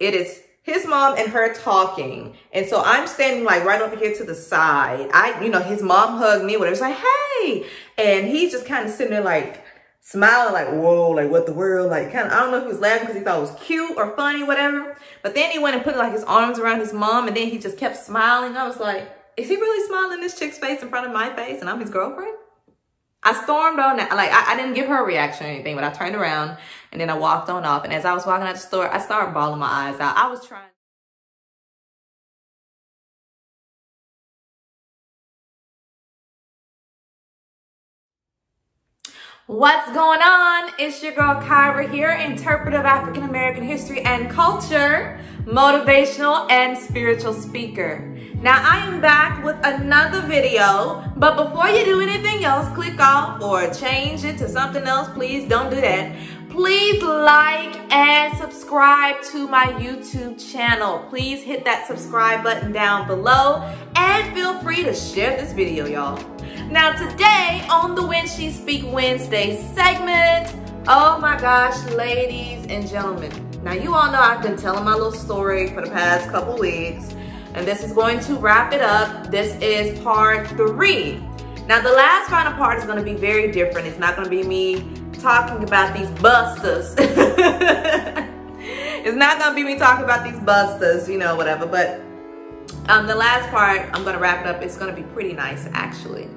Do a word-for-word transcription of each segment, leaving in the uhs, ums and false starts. It is his mom and her talking. And so I'm standing like right over here to the side. I, you know, his mom hugged me, whatever. It's like, hey. And he's just kind of sitting there like smiling, like, whoa, like what the world, like kind of, I don't know if he was laughing because he thought it was cute or funny, whatever. But then he went and put like his arms around his mom and then he just kept smiling. I was like, is he really smiling in this chick's face in front of my face and I'm his girlfriend? I stormed on that. Like, I, I didn't give her a reaction or anything, but I turned around and then I walked on off. And as I was walking out the store, I started bawling my eyes out. I was trying. What's going on? It's your girl Kyra here, interpretive African American history and culture, motivational and spiritual speaker. Now I am back with another video, but before you do anything else, click off or change it to something else. Please don't do that. Please like and subscribe to my YouTube channel. Please hit that subscribe button down below and feel free to share this video, y'all. Now today on the When She Speaks Wednesday segment, oh my gosh, ladies and gentlemen. Now you all know I've been telling my little story for the past couple weeks, and this is going to wrap it up. This is part three. Now the last final part is gonna be very different. It's not gonna be me talking about these busters. It's not gonna be me talking about these busters, you know, whatever, but Um, the last part, I'm gonna wrap it up. It's gonna be pretty nice, actually.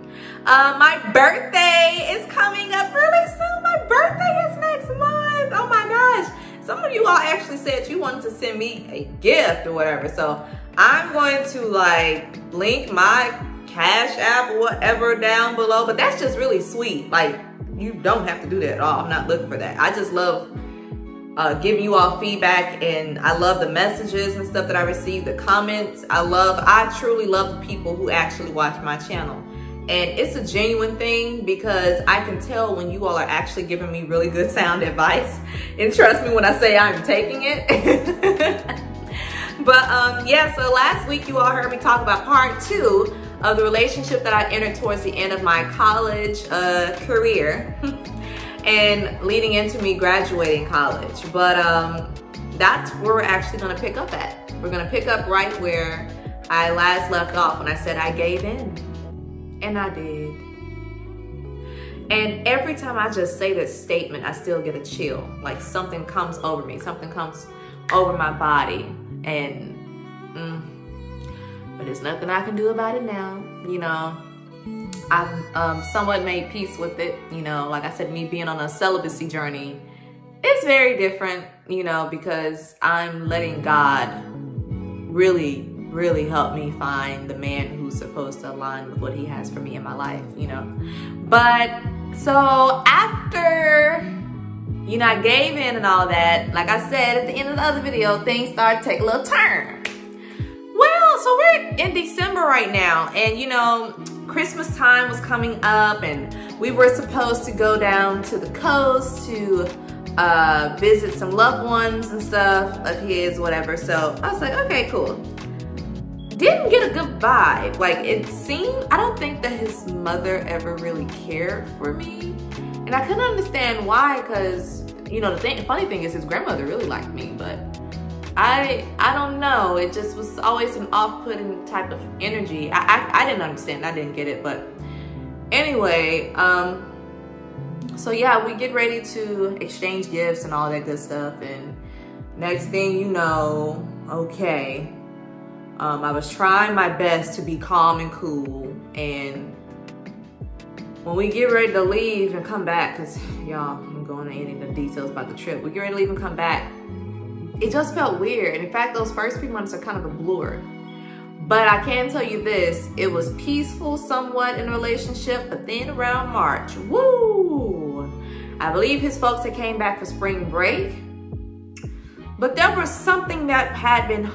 Uh, my birthday is coming up really soon. My birthday is next month. Oh my gosh. Some of you all actually said you wanted to send me a gift or whatever. So I'm going to like link my Cash App or whatever down below. But that's just really sweet. Like, you don't have to do that at all. I'm not looking for that. I just love Uh, giving you all feedback, and I love the messages and stuff that I receive, the comments. I love, I truly love the people who actually watch my channel. And it's a genuine thing because I can tell when you all are actually giving me really good sound advice. And trust me when I say I'm taking it. But um, yeah, so last week you all heard me talk about part two of the relationship that I entered towards the end of my college uh, career. And leading into me graduating college. But um, that's where we're actually gonna pick up at. We're gonna pick up right where I last left off when I said I gave in, and I did. And every time I just say that statement, I still get a chill. Like something comes over me, something comes over my body. And, mm, but there's nothing I can do about it now, you know. I've um, somewhat made peace with it, you know, like I said, me being on a celibacy journey, it's very different, you know, because I'm letting God really, really help me find the man who's supposed to align with what he has for me in my life, you know. But so after, you know, I gave in and all that, like I said, at the end of the other video, things started to take a little turn. Well, so we're in December right now, and you know, Christmas time was coming up, and we were supposed to go down to the coast to uh, visit some loved ones and stuff of his, whatever. So I was like, okay, cool. Didn't get a good vibe. Like it seemed, I don't think that his mother ever really cared for me. And I couldn't understand why, because, you know, the thing, the funny thing is his grandmother really liked me, but I I don't know, it just was always an off-putting type of energy. I, I, I didn't understand, I didn't get it, but anyway, um, so yeah, we get ready to exchange gifts and all that good stuff, and next thing you know, okay, um, I was trying my best to be calm and cool, and when we get ready to leave and come back, because y'all, I'm going into the details about the trip, we get ready to leave and come back, it just felt weird. And in fact, those first few months are kind of a blur. But I can tell you this, it was peaceful somewhat in a relationship, but then around March, woo! I believe his folks had came back for spring break, but there was something that had been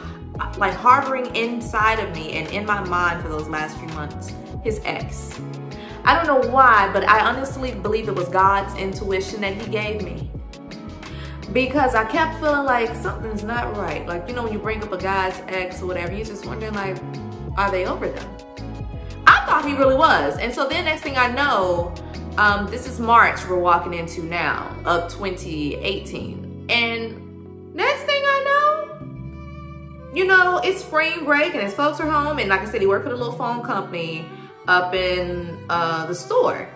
like harboring inside of me and in my mind for those last few months, his ex. I don't know why, but I honestly believe it was God's intuition that he gave me. Because I kept feeling like something's not right. Like, you know, when you bring up a guy's ex or whatever, you're just wondering, like, are they over them? I thought he really was. And so then next thing I know, um, this is March we're walking into now of twenty eighteen. And next thing I know, you know, it's spring break and his folks are home, and like I said, he worked for the little phone company up in uh, the store.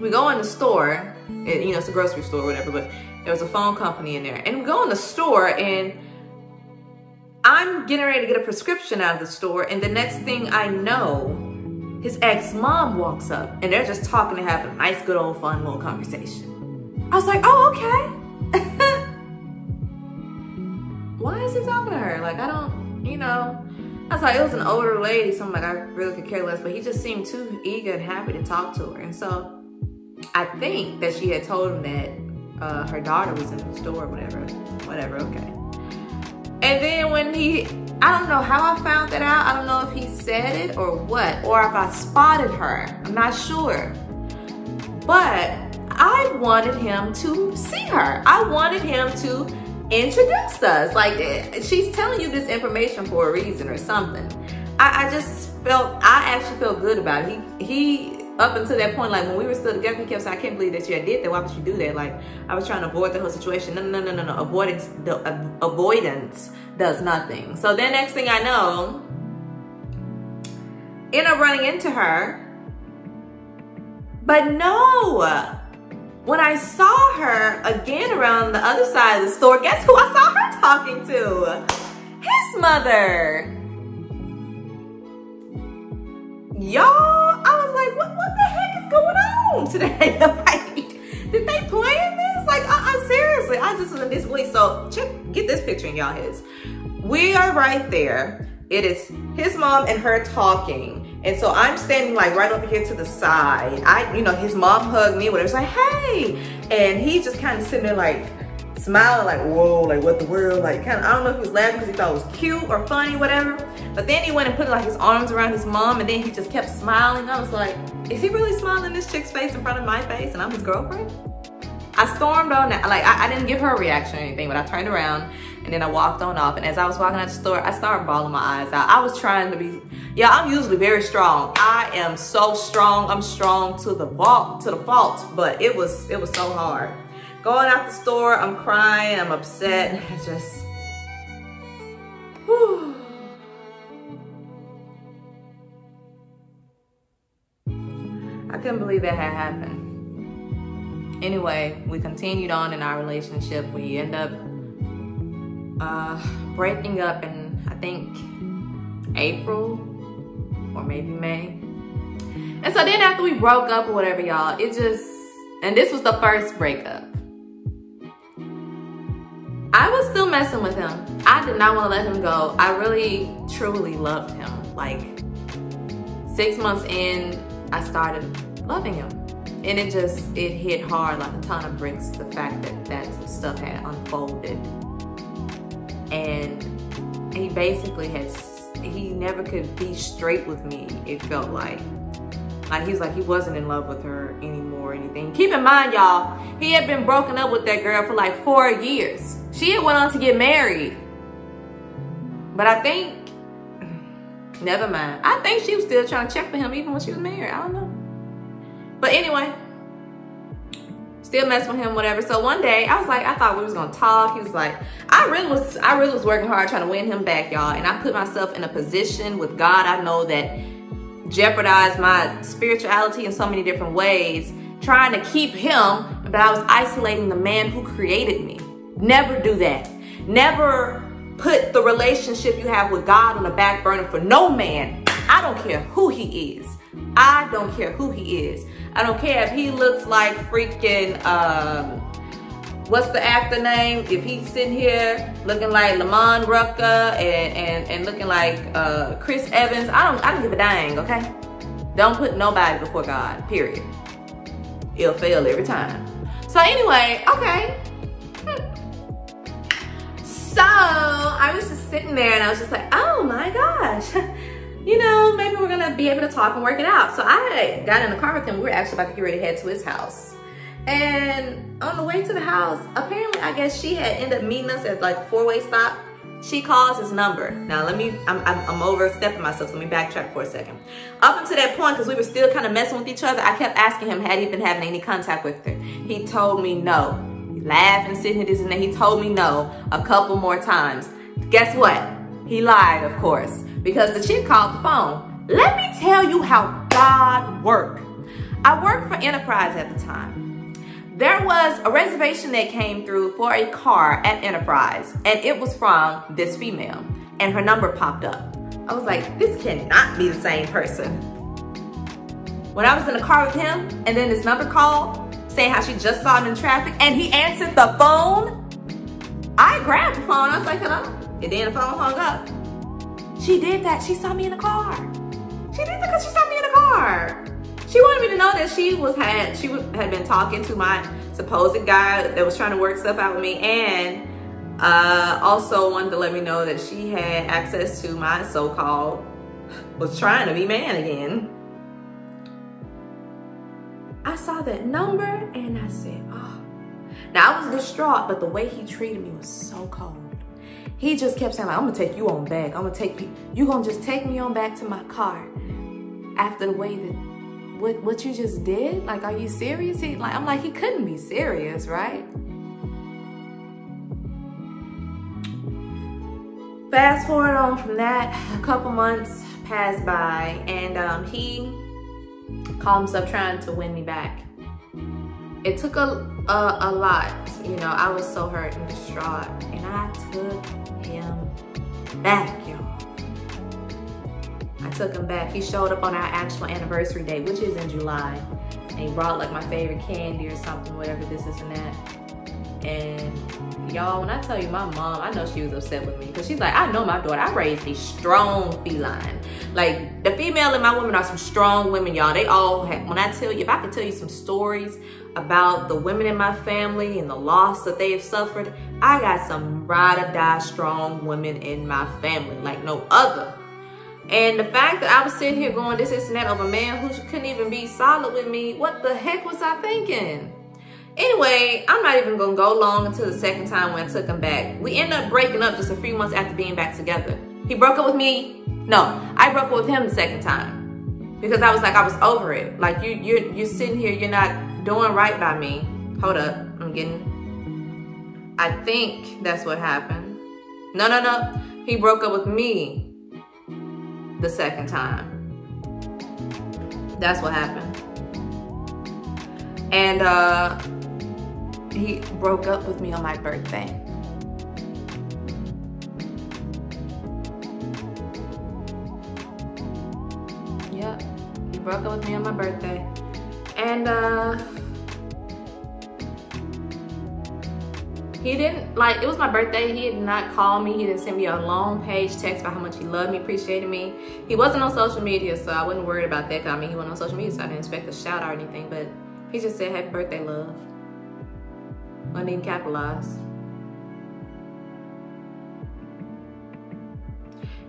We go in the store, and, you know, it's a grocery store or whatever, but there was a phone company in there. And we go in the store, and I'm getting ready to get a prescription out of the store, and the next thing I know, his ex-mom walks up, and they're just talking and having a nice, good old, fun little conversation. I was like, oh, okay. Why is he talking to her? Like, I don't, you know. I was like, it was an older lady, so I'm like, I really could care less, but he just seemed too eager and happy to talk to her. And so I think that she had told him that uh, her daughter was in the store or whatever. Whatever, okay. And then when he, I don't know how I found that out. I don't know if he said it or what, or if I spotted her. I'm not sure. But I wanted him to see her. I wanted him to introduce us. Like, she's telling you this information for a reason or something. I, I just felt, I actually felt good about it. He, he, up until that point, like when we were still together, he kept saying, I can't believe that you did that. Why would you do that? Like, I was trying to avoid the whole situation. No, no, no, no, no. Avoidance, the, uh, avoidance does nothing. So then next thing I know, end up running into her. But no, when I saw her again around the other side of the store, guess who I saw her talking to? His mother. Y'all. I was like, what, what the heck is going on today? Like, did they plan this? Like, uh-uh, seriously, I just was in this week. So check, get this picture in y'all heads. We are right there. It is his mom and her talking. And so I'm standing like right over here to the side. I, you know, his mom hugged me, whatever. It's like, hey. And he just kind of sitting there like smiling, like, whoa, like what the world? Like, kind of, I don't know if he was laughing because he thought it was cute or funny, whatever. But then he went and put like his arms around his mom, and then he just kept smiling. I was like, is he really smiling in this chick's face in front of my face and I'm his girlfriend? I stormed on that. Like, I, I didn't give her a reaction or anything, but I turned around and then I walked on off. And as I was walking out the store, I started bawling my eyes out. I was trying to be, yeah, I'm usually very strong. I am so strong. I'm strong to the vault, to the fault, but it was, it was so hard. Going out the store, I'm crying, I'm upset. I just, whew. I couldn't believe that had happened. Anyway, we continued on in our relationship. We end up uh, breaking up in, I think, April or maybe May. And so then after we broke up or whatever, y'all, it just, and this was the first breakup. I was still messing with him. I did not want to let him go. I really, truly loved him. Like, six months in, I started loving him, and it just, it hit hard like a ton of bricks, the fact that that stuff had unfolded. And he basically has, he never could be straight with me, it felt like. Like, he was like, he wasn't in love with her anymore or anything. Keep in mind, y'all, he had been broken up with that girl for like four years. She had went on to get married. But I think, never mind. I think she was still trying to check for him even when she was married. I don't know. But anyway, still messing with him, whatever. So one day, I was like, I thought we was gonna talk. He was like, I really was, I really was working hard trying to win him back, y'all. And I put myself in a position with God I know that jeopardized my spirituality in so many different ways, trying to keep him, but I was isolating the man who created me. Never do that. Never put the relationship you have with God on the back burner for no man. I don't care who he is. I don't care who he is. I don't care if he looks like freaking, um, what's the after name? If he's sitting here looking like Lamont Rucka and, and, and looking like uh, Chris Evans. I don't, I don't give a dang, okay? Don't put nobody before God, period. It'll fail every time. So anyway, okay. So I was just sitting there and I was just like, oh my gosh, you know, maybe we're gonna be able to talk and work it out. So I got in the car with him. We were actually about to get ready to head to his house. And on the way to the house, apparently, I guess she had ended up meeting us at like a four-way stop. She calls his number. Now let me, I'm, I'm, I'm overstepping myself, so let me backtrack for a second. Up until that point, because we were still kind of messing with each other, I kept asking him, had he been having any contact with her? He told me no. Laughing, sitting here, this and that. He told me no a couple more times. Guess what? He lied, of course, because the chick called the phone. Let me tell you how God worked. I worked for Enterprise at the time. There was a reservation that came through for a car at Enterprise, and it was from this female, and her number popped up. I was like, this cannot be the same person. When I was in the car with him, and then his number called, saying how she just saw him in traffic, and he answered the phone, I grabbed the phone, I was like, hello? And then the phone hung up. She did that, she saw me in the car. She did that because she saw me in the car. She wanted me to know that she was had she had been talking to my supposed guy that was trying to work stuff out with me, and uh, also wanted to let me know that she had access to my so-called was trying to be man again. I saw that number and I said, oh. Now I was distraught, but the way he treated me was so cold. He just kept saying, like, I'm gonna take you on back. I'm gonna take you. You gonna just take me on back to my car after the way that. What, what you just did? Like, are you serious? He, like, I'm like, he couldn't be serious, right? Fast forward on from that, a couple months passed by, and um, he called himself trying to win me back. It took a, a, a lot, you know, I was so hurt and distraught, and I took him back, y'all. I took him back. He showed up on our actual anniversary date, which is in July. And he brought like my favorite candy or something, whatever this is and that. And y'all, when I tell you my mom, I know she was upset with me. Cause she's like, I know my daughter, I raised a strong feline. Like the female and my women are some strong women, y'all. They all have, when I tell you, if I could tell you some stories about the women in my family and the loss that they have suffered, I got some ride or die strong women in my family, like no other. And the fact that I was sitting here going this, this, and that of a man who couldn't even be solid with me, what the heck was I thinking? Anyway, I'm not even going to go long until the second time when I took him back. We ended up breaking up just a few months after being back together. He broke up with me. No, I broke up with him the second time because I was like, I was over it. Like, you, you're, you're sitting here, you're not doing right by me. Hold up, I'm getting... I think that's what happened. No, no, no. He broke up with me. The second time. That's what happened. And uh, he broke up with me on my birthday. Yep, he broke up with me on my birthday. And uh, he didn't, like, it was my birthday. He did not call me. He didn't send me a long page text about how much he loved me, appreciated me. He wasn't on social media, so I wasn't worried about that. I mean, he wasn't on social media, so I didn't expect a shout out or anything, but he just said, happy birthday, love. Wasn't even capitalized.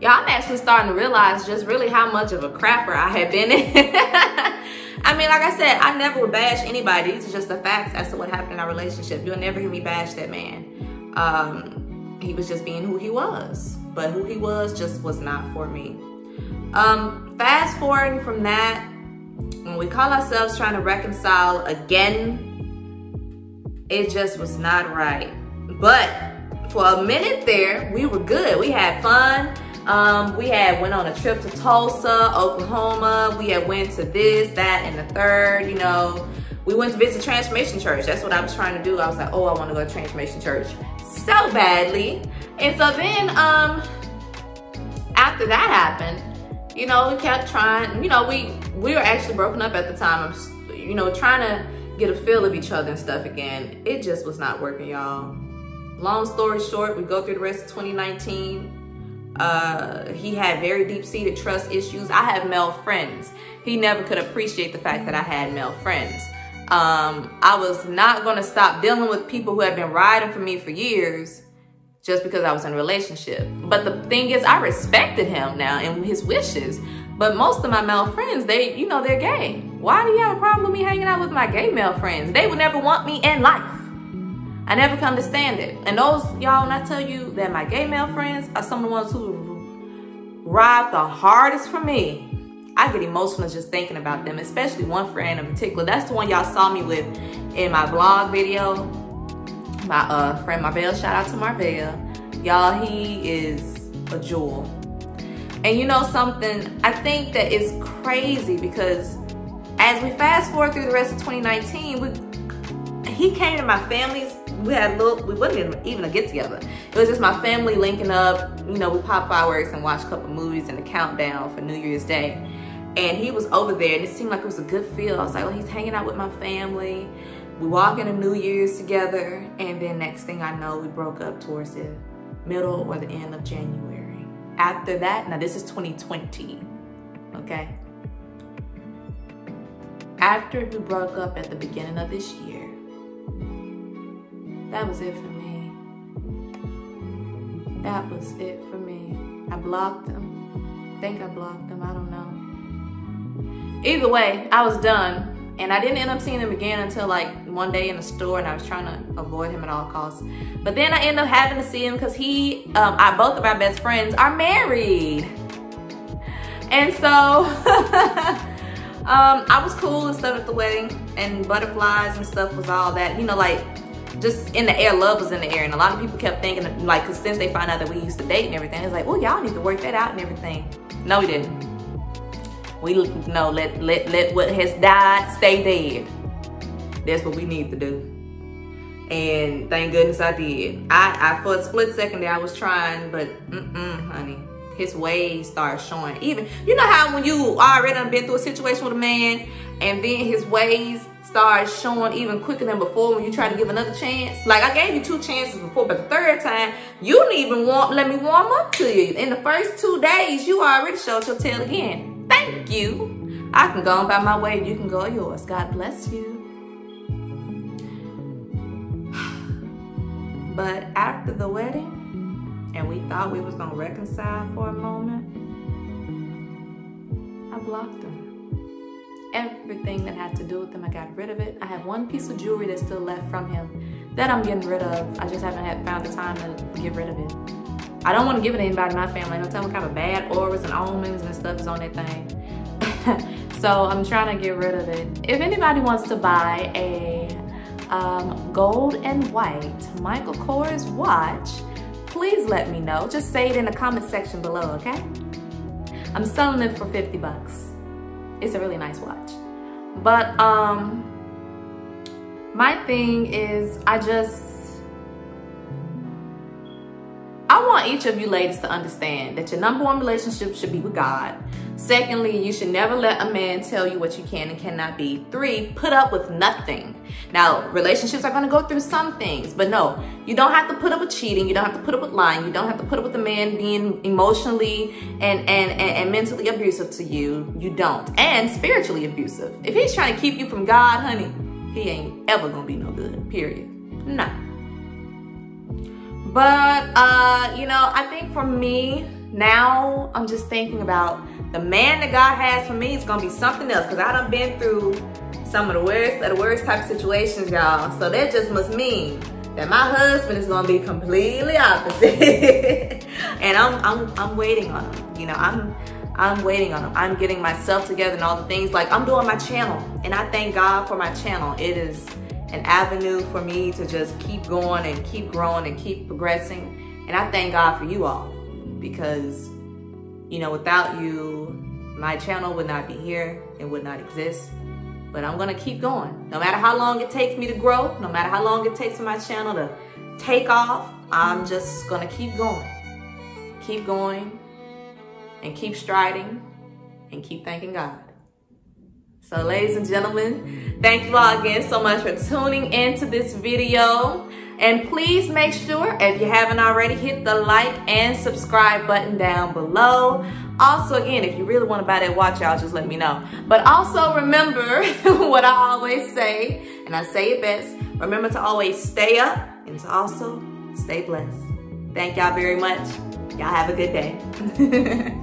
Y'all, I'm actually starting to realize just really how much of a crapper I have been in. I mean, like I said, I never would bash anybody. These are just the facts as to what happened in our relationship. You'll never hear me bash that man. Um, he was just being who he was. But who he was just was not for me. Um, fast forwarding from that, when we call ourselves trying to reconcile again, it just was not right. But for a minute there, we were good. We had fun. Um, we had went on a trip to Tulsa, Oklahoma. We had went to this, that, and the third, you know. We went to visit Transformation Church. That's what I was trying to do. I was like, oh, I want to go to Transformation Church so badly. And so then um, after that happened, you know, we kept trying. You know, we, we were actually broken up at the time. I'm, you know, trying to get a feel of each other and stuff again. It just was not working, y'all. Long story short, we go through the rest of twenty nineteen. Uh, he had very deep-seated trust issues. I have male friends. He never could appreciate the fact that I had male friends. Um, I was not going to stop dealing with people who had been riding for me for years just because I was in a relationship. But the thing is, I respected him now and his wishes. But most of my male friends, they, you know, they're gay. Why do you have a problem with me hanging out with my gay male friends? They would never want me in life. I never come to stand it. And those, y'all, when I tell you that my gay male friends are some of the ones who ride the hardest for me, I get emotional just thinking about them, especially one friend in particular. That's the one y'all saw me with in my vlog video. My uh, friend Marvell, shout out to Marvell. Y'all, he is a jewel. And you know something, I think that it's crazy because as we fast forward through the rest of twenty nineteen, we, he came to my family's, we had a little, we wasn't even a get together. It was just my family linking up, you know, we popped fireworks and watched a couple movies and the countdown for New Year's Day. And he was over there and it seemed like it was a good feel. I was like, well, he's hanging out with my family. We walk into New Year's together. And then next thing I know, we broke up towards the middle or the end of January. After that, now this is twenty twenty, okay? After we broke up at the beginning of this year, that was it for me. That was it for me. I blocked him. I think I blocked him, I don't know. Either way, I was done. And I didn't end up seeing him again until like one day in the store, and I was trying to avoid him at all costs. But then I ended up having to see him because he, um, I, both of our best friends are married. And so, Um, I was cool and stuff at the wedding, and butterflies and stuff was all that, you know, like just in the air, love was in the air. And a lot of people kept thinking, like, cause since they found out that we used to date and everything, it's like, oh, y'all need to work that out and everything. No, we didn't. We, no, let, let, let what has died stay dead. That's what we need to do. And thank goodness I did. I, I for a split second there, I was trying, but mm-mm, honey. His ways start showing. Even, you know how when you already done been through a situation with a man and then his ways start showing even quicker than before when you try to give another chance? Like, I gave you two chances before, but the third time, you didn't even want, let me warm up to you. In the first two days, you already showed your tail again. Thank you. I can go on by my way and you can go yours. God bless you. But after the wedding, and we thought we was gonna reconcile for a moment, I blocked him. Everything that had to do with him, I got rid of it. I have one piece of jewelry that's still left from him that I'm getting rid of. I just haven't had, found the time to get rid of it. I don't wanna give it to anybody in my family. I don't tell them what kind of bad auras and omens and stuff is on that thing. So I'm trying to get rid of it. If anybody wants to buy a um, gold and white Michael Kors watch, please let me know. Just say it in the comment section below, okay? I'm selling it for fifty bucks. It's a really nice watch. But um, my thing is, I just, I want each of you ladies to understand that your number one relationship should be with God. Secondly, you should never let a man tell you what you can and cannot be. Three, put up with nothing. Now, relationships are gonna go through some things, but no, you don't have to put up with cheating. You don't have to put up with lying. You don't have to put up with a man being emotionally and, and, and, and mentally abusive to you. You don't. And spiritually abusive. If he's trying to keep you from God, honey, he ain't ever gonna be no good, period. Nah. But, uh, you know, I think for me, now I'm just thinking about the man that God has for me is gonna be something else, because I done been through some of the worst of the worst type of situations, y'all. So that just must mean that my husband is gonna be completely opposite. And I'm, I'm I'm waiting on him. You know, I'm I'm waiting on him. I'm getting myself together and all the things. Like, I'm doing my channel, and I thank God for my channel. It is an avenue for me to just keep going and keep growing and keep progressing. And I thank God for you all, because you know, without you, my channel would not be here. It would not exist. But I'm gonna keep going. No matter how long it takes me to grow, no matter how long it takes for my channel to take off, I'm just gonna keep going. Keep going and keep striding and keep thanking God. So ladies and gentlemen, thank you all again so much for tuning into this video. And please make sure, if you haven't already, hit the like and subscribe button down below. Also, again, if you really want to buy that watch, y'all, just let me know. But also remember what I always say, and I say it best, remember to always stay up and to also stay blessed. Thank y'all very much. Y'all have a good day.